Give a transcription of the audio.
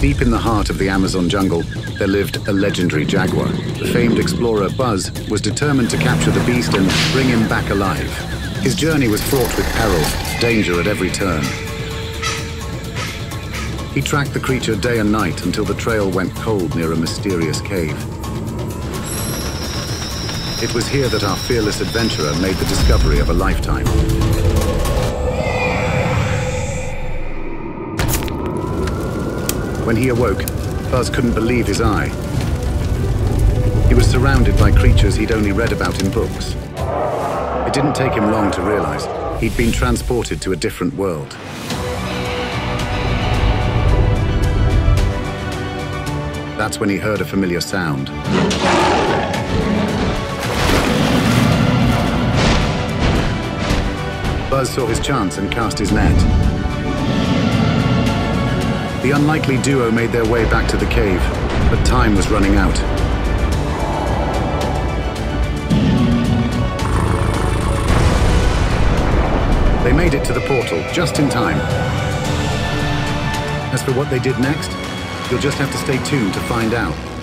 Deep in the heart of the Amazon jungle, there lived a legendary jaguar. The famed explorer Buzz was determined to capture the beast and bring him back alive. His journey was fraught with peril, danger at every turn. He tracked the creature day and night until the trail went cold near a mysterious cave. It was here that our fearless adventurer made the discovery of a lifetime. When he awoke, Buzz couldn't believe his eye. He was surrounded by creatures he'd only read about in books. It didn't take him long to realize he'd been transported to a different world. That's when he heard a familiar sound. Buzz saw his chance and cast his net. The unlikely duo made their way back to the cave, but time was running out. They made it to the portal just in time. As for what they did next, you'll just have to stay tuned to find out.